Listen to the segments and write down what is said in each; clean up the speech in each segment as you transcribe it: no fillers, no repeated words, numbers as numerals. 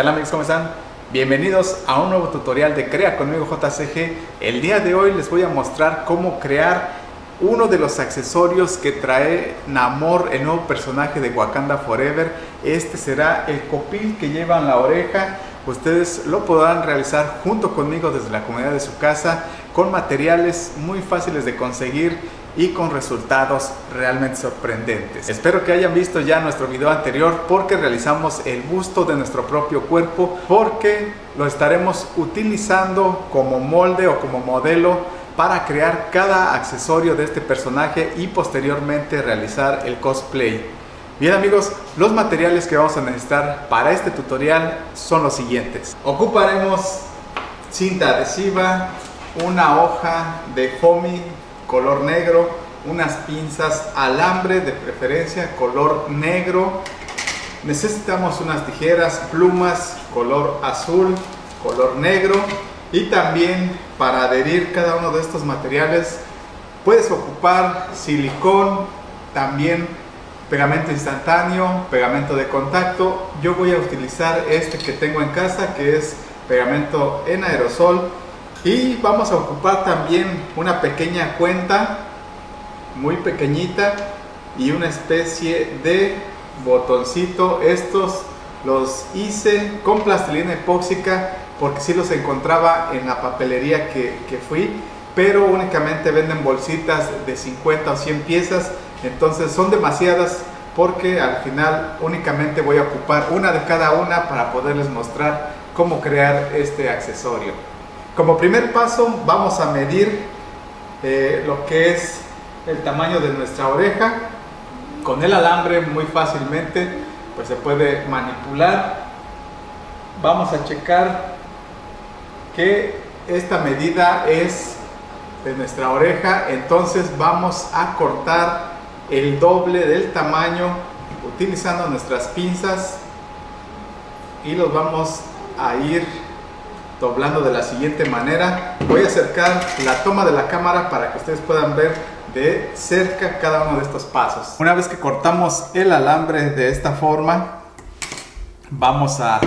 tal amigos? ¿Cómo están? Bienvenidos a un nuevo tutorial de Crea conmigo JCG. El día de hoy les voy a mostrar cómo crear uno de los accesorios que trae Namor, el nuevo personaje de Wakanda Forever. Este será el copil que lleva en la oreja. Ustedes lo podrán realizar junto conmigo desde la comunidad de su casa, con materiales muy fáciles de conseguir y con resultados realmente sorprendentes. Espero que hayan visto ya nuestro video anterior, porque realizamos el busto de nuestro propio cuerpo, porque lo estaremos utilizando como molde o como modelo para crear cada accesorio de este personaje y posteriormente realizar el cosplay. Bien amigos, los materiales que vamos a necesitar para este tutorial son los siguientes. Ocuparemos cinta adhesiva, una hoja de foamy color negro, unas pinzas alambre, de preferencia color negro. Necesitamos unas tijeras, plumas color azul, color negro. Y también, para adherir cada uno de estos materiales, puedes ocupar silicón, también pegamento instantáneo, pegamento de contacto. Yo voy a utilizar este que tengo en casa, que es pegamento en aerosol. Y vamos a ocupar también una pequeña cuenta, muy pequeñita, y una especie de botoncito. Estos los hice con plastilina epóxica, porque sí los encontraba en la papelería que fui, pero únicamente venden bolsitas de 50 o 100 piezas, entonces son demasiadas, porque al final únicamente voy a ocupar una de cada una para poderles mostrar cómo crear este accesorio. Como primer paso vamos a medir lo que es el tamaño de nuestra oreja. Con el alambre muy fácilmente pues se puede manipular. Vamos a checar que esta medida es de nuestra oreja, entonces vamos a cortar el doble del tamaño utilizando nuestras pinzas y los vamos a ir doblando de la siguiente manera. Voy a acercar la toma de la cámara para que ustedes puedan ver de cerca cada uno de estos pasos. Una vez que cortamos el alambre de esta forma, vamos a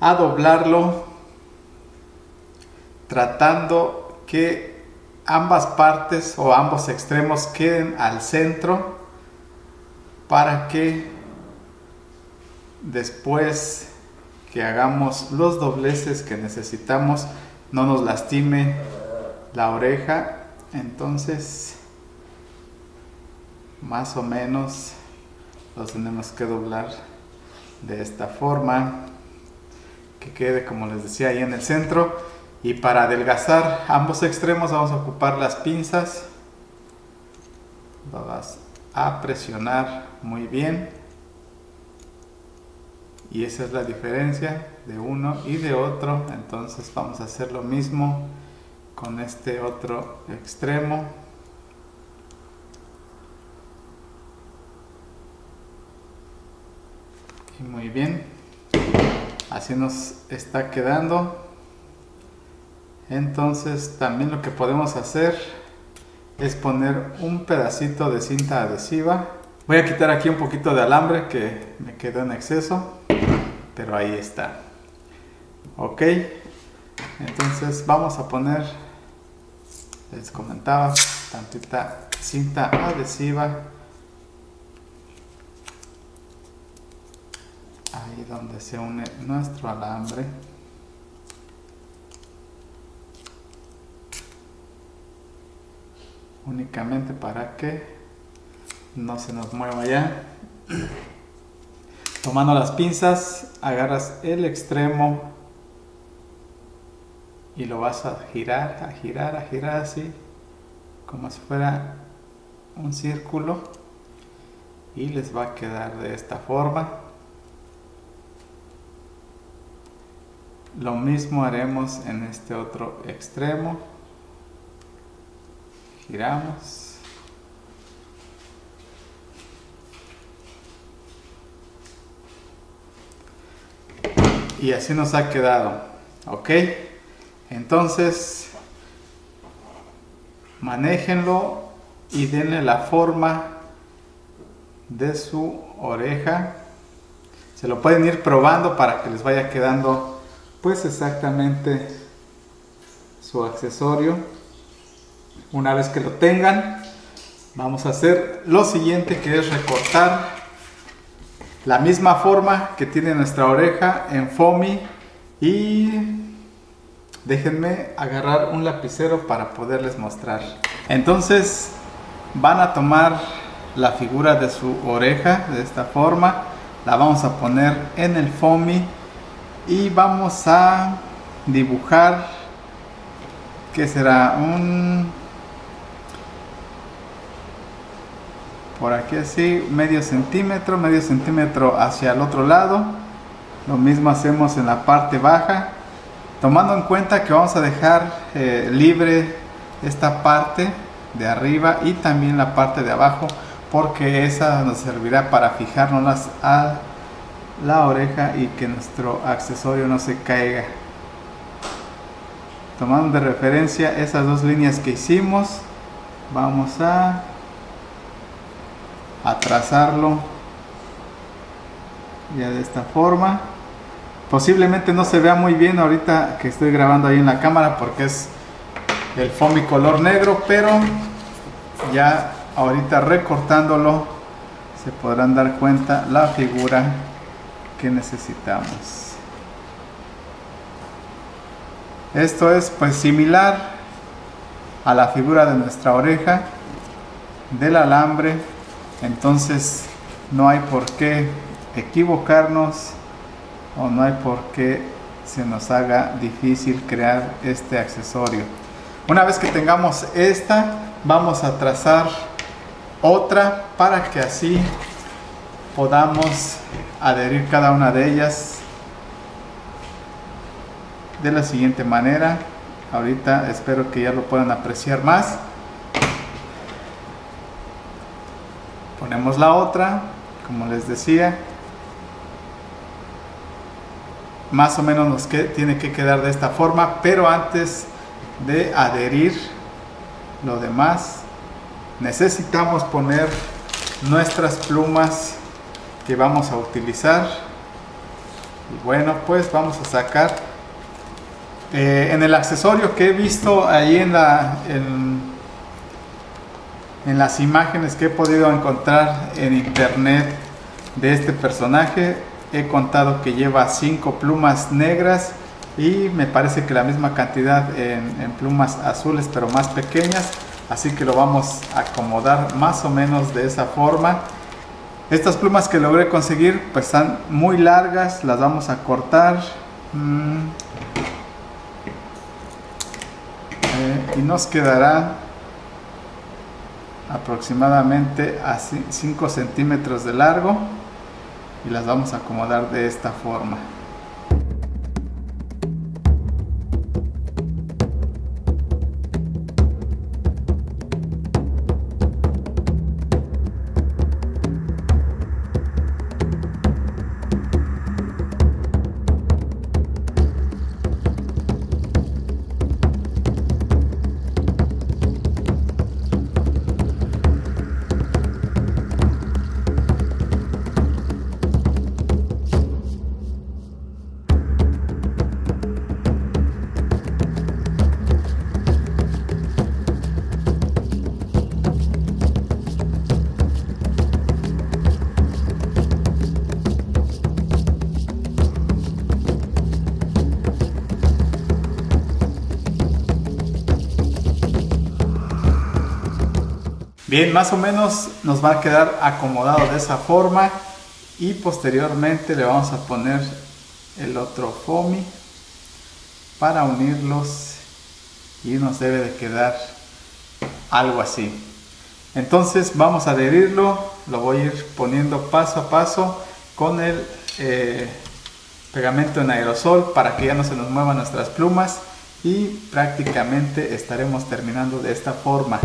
doblarlo, tratando que ambas partes o ambos extremos queden al centro, para que después que hagamos los dobleces que necesitamos no nos lastime la oreja. Entonces más o menos los tenemos que doblar de esta forma, que quede, como les decía, ahí en el centro. Y para adelgazar ambos extremos vamos a ocupar las pinzas, lo vas a presionar muy bien, y esa es la diferencia de uno y de otro. Entonces vamos a hacer lo mismo con este otro extremo. Y muy bien, así nos está quedando. Entonces también lo que podemos hacer es poner un pedacito de cinta adhesiva. Voy a quitar aquí un poquito de alambre que me quedó en exceso, pero ahí está. Ok, entonces vamos a poner, les comentaba, tantita cinta adhesiva ahí donde se une nuestro alambre. Únicamente para que no se nos mueva ya. Tomando las pinzas, agarras el extremo y lo vas a girar, a girar, a girar, así como si fuera un círculo, y les va a quedar de esta forma. Lo mismo haremos en este otro extremo. Giramos. Y así nos ha quedado. Ok, entonces manéjenlo y denle la forma de su oreja. Se lo pueden ir probando para que les vaya quedando pues exactamente su accesorio. Una vez que lo tengan, vamos a hacer lo siguiente, que es recortar la misma forma que tiene nuestra oreja en foamy. Y déjenme agarrar un lapicero para poderles mostrar. Entonces van a tomar la figura de su oreja de esta forma, la vamos a poner en el foamy y vamos a dibujar, que será un, por aquí así, medio centímetro hacia el otro lado. Lo mismo hacemos en la parte baja, tomando en cuenta que vamos a dejar libre esta parte de arriba y también la parte de abajo, porque esa nos servirá para fijarnos a la oreja y que nuestro accesorio no se caiga. Tomando de referencia esas dos líneas que hicimos, vamos a trazarlo ya de esta forma. Posiblemente no se vea muy bien ahorita que estoy grabando ahí en la cámara porque es el foamy color negro, pero ya ahorita recortándolo se podrán dar cuenta la figura que necesitamos. Esto es pues similar a la figura de nuestra oreja del alambre, entonces no hay por qué equivocarnos o no hay por qué se nos haga difícil crear este accesorio. Una vez que tengamos esta, vamos a trazar otra para que así podamos adherir cada una de ellas de la siguiente manera. Ahorita espero que ya lo puedan apreciar más. Ponemos la otra, como les decía, más o menos nos tiene que quedar de esta forma, pero antes de adherir lo demás necesitamos poner nuestras plumas que vamos a utilizar. Y bueno, pues vamos a sacar en el accesorio que he visto ahí en las imágenes que he podido encontrar en internet de este personaje, he contado que lleva 5 plumas negras y me parece que la misma cantidad en plumas azules, pero más pequeñas, así que lo vamos a acomodar más o menos de esa forma. Estas plumas que logré conseguir pues están muy largas, las vamos a cortar y nos quedará aproximadamente a 5 centímetros de largo y las vamos a acomodar de esta forma. Bien, más o menos nos va a quedar acomodado de esa forma y posteriormente le vamos a poner el otro foamy para unirlos y nos debe de quedar algo así. Entonces vamos a adherirlo, lo voy a ir poniendo paso a paso con el pegamento en aerosol para que ya no se nos muevan nuestras plumas y prácticamente estaremos terminando de esta forma.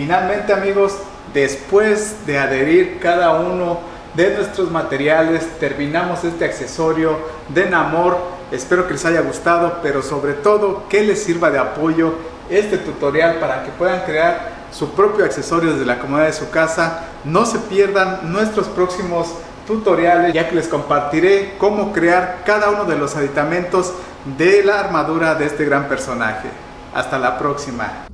finalmente, amigos, después de adherir cada uno de nuestros materiales, terminamos este accesorio de Namor. Espero que les haya gustado, pero sobre todo que les sirva de apoyo este tutorial para que puedan crear su propio accesorio desde la comodidad de su casa. No se pierdan nuestros próximos tutoriales, ya que les compartiré cómo crear cada uno de los aditamentos de la armadura de este gran personaje. Hasta la próxima.